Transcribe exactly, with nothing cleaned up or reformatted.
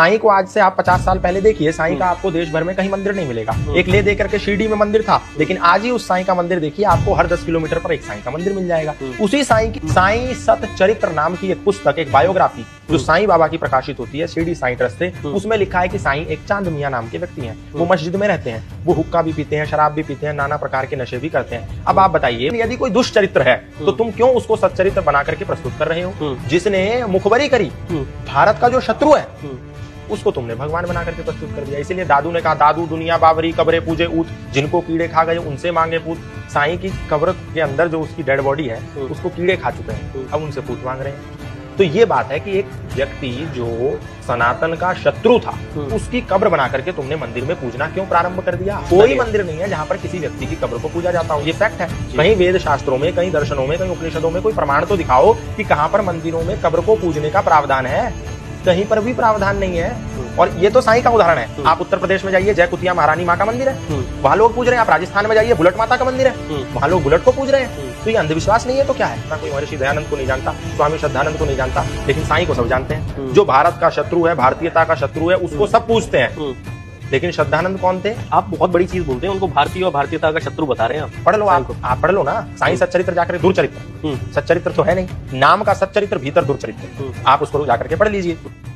साईं को आज से आप पचास साल पहले देखिए, साईं का आपको देश भर में कहीं मंदिर नहीं मिलेगा। एक ले देकर के शीड़ी में मंदिर था, लेकिन आज ही उस साईं का मंदिर देखिए, आपको हर दस किलोमीटर पर एक साईं का मंदिर मिल जाएगा। उसी साईं की साई सत चरित्र नाम की एक पुस्तक, एक बायोग्राफी जो साईं बाबा की प्रकाशित होती है शीड़ी साई ट्रस्ट से, उसमें लिखा है कि साईं एक चांद मियां नाम के व्यक्ति हैं। वो मस्जिद में रहते हैं, वो हुक्का भी पीते हैं, शराब भी पीते हैं, नाना प्रकार के नशे भी करते हैं। अब आप बताइए, यदि कोई दुष्चरित्र है तो तुम क्यों उसको सच्चरित्र बना करके प्रस्तुत कर रहे हो? जिसने मुखबरी करी, भारत का जो शत्रु है, उसको तुमने भगवान बना करके प्रस्तुत कर दिया। इसीलिए दादू ने कहा, दादू दुनिया बाबरी कब्रे पूजे ऊत, जिनको कीड़े खा गए उनसे मांगे पूत। साईं की कब्र के अंदर जो उसकी डेड बॉडी है उसको कीड़े खा चुके हैं, अब उनसे पूत मांग रहे हैं। तो ये बात है कि एक व्यक्ति जो सनातन का शत्रु था, उसकी कब्र बना करके तुमने मंदिर में पूजना क्यों प्रारंभ कर दिया? कोई मंदिर नहीं है जहाँ पर किसी व्यक्ति की कब्र को पूजा जाता हो, ये फैक्ट है। कहीं वेद शास्त्रों में, कहीं दर्शनों में, कहीं उपनिषदों में कोई प्रमाण तो दिखाओ कि कहाँ पर मंदिरों में कब्र को पूजने का प्रावधान है। कहीं पर भी प्रावधान नहीं है। और ये तो साईं का उदाहरण है। आप उत्तर प्रदेश में जाइए, जय कुतिया महारानी माँ का मंदिर है, वहाँ लोग पूज रहे हैं। आप राजस्थान में जाइए, बुलेट माता का मंदिर है, वहाँ लोग बुलेट को पूज रहे हैं। तो ये अंधविश्वास नहीं है तो क्या है? ना कोई महर्षि दयानंद को नहीं जानता, स्वामी श्रद्धानंद को नहीं जानता, लेकिन साईं को सब जानते हैं। जो भारत का शत्रु है, भारतीयता का शत्रु है, उसको सब पूजते हैं। लेकिन श्रद्धानंद कौन थे? आप बहुत बड़ी चीज बोलते हैं, उनको भारतीय और भारतीयता का शत्रु बता रहे हैं आप। पढ़ लो, आप आप पढ़ लो ना। साईं सच्चरित्र जाकर दुर्चरित्र, सच्चरित्र तो है नहीं, नाम का सच्चरित्र भीतर दुर्चरित्र, आप उसको जाकर के पढ़ लीजिए।